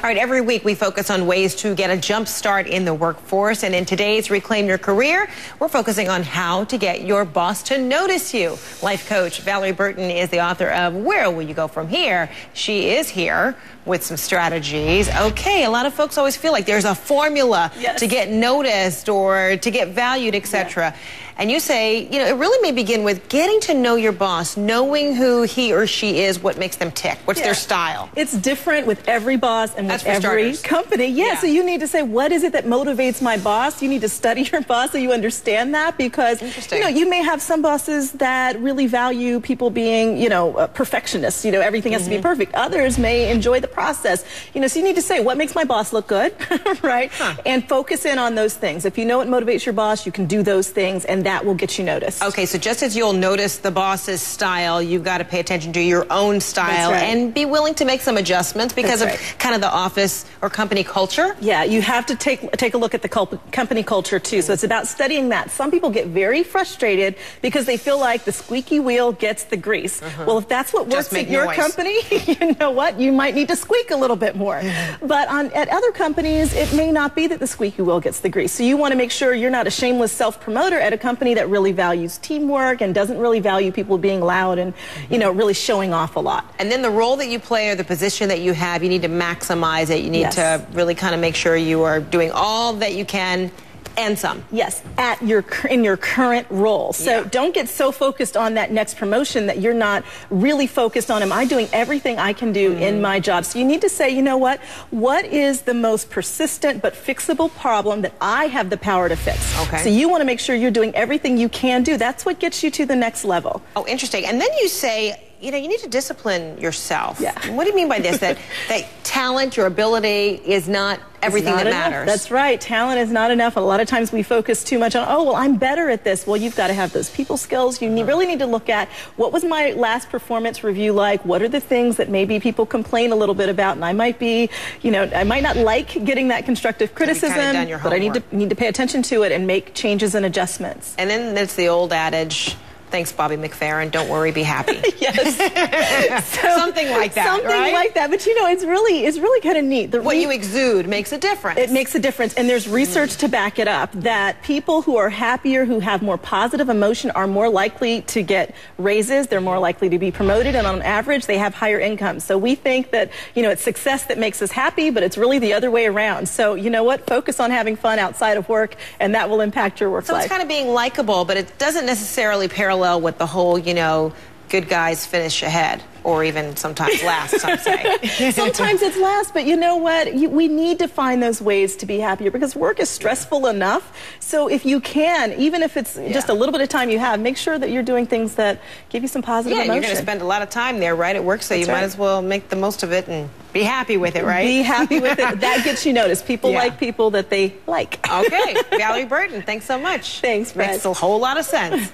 All right, every week we focus on ways to get a jump start in the workforce. And in today's Reclaim Your Career, we're focusing on how to get your boss to notice you. Life coach Valerie Burton is the author of Where Will You Go From Here? She is here with some strategies. Okay, a lot of folks always feel like there's a formula to get noticed or to get valued, etc. And you say, you know, it really may begin with getting to know your boss, knowing who he or she is, what makes them tick, what's their style. It's different with every boss and with every company. So you need to say, what is it that motivates my boss? You need to study your boss so you understand that, because, you know, you may have some bosses that really value people being, you know, perfectionists, you know, everything has to be perfect. Others may enjoy the process, you know, so you need to say, what makes my boss look good, right? And focus in on those things. If you know what motivates your boss, you can do those things, and that will get you noticed. Okay, so just as you'll notice the boss's style, you've got to pay attention to your own style and be willing to make some adjustments because of kind of the office or company culture. Yeah, you have to take a look at the company culture too. So it's about studying that. Some people get very frustrated because they feel like the squeaky wheel gets the grease. Well, if that's what works at your company, you know what? You might need to squeak a little bit more. But at other companies, it may not be that the squeaky wheel gets the grease. So you want to make sure you're not a shameless self-promoter at a company that really values teamwork and doesn't really value people being loud and, you know, really showing off a lot. And then the role that you play or the position that you have, you need to maximize it. You need to really kind of make sure you are doing all that you can and some. At in your current role. So don't get so focused on that next promotion that you're not really focused on, am I doing everything I can do in my job? So you need to say, you know what is the most persistent but fixable problem that I have the power to fix? Okay. So you want to make sure you're doing everything you can do. That's what gets you to the next level. Oh, interesting. And then you say, you know, you need to discipline yourself. What do you mean by this? That talent, your ability is not everything that matters. That's right. Talent is not enough. A lot of times we focus too much on, oh, well, I'm better at this. Well, you've got to have those people skills. You really need to look at, what was my last performance review like? What are the things that maybe people complain a little bit about? And I might be, you know, I might not like getting that constructive criticism, but I need to pay attention to it and make changes and adjustments. And then there's the old adage, thanks, Bobby McFerrin. Don't worry, be happy. So, something like that. Something like that. But you know, it's really kind of neat. What you exude makes a difference. It makes a difference, and there's research to back it up. That people who are happier, who have more positive emotion, are more likely to get raises. They're more likely to be promoted, and on average, they have higher incomes. So we think that, you know, it's success that makes us happy, but it's really the other way around. So you know what? Focus on having fun outside of work, and that will impact your work life. So it's kind of being likable, but it doesn't necessarily parallel with the whole, you know, good guys finish ahead, or even sometimes last, some say. Sometimes it's last, but you know what? We need to find those ways to be happier, because work is stressful enough. So if you can, even if it's just a little bit of time you have, make sure that you're doing things that give you some positive emotion. You're going to spend a lot of time there, right, at work, so you might as well make the most of it and be happy with it, right? Be happy with it. That gets you noticed. People like people that they like. Okay. Valerie Burton, thanks so much. Thanks, Fred. Makes a whole lot of sense.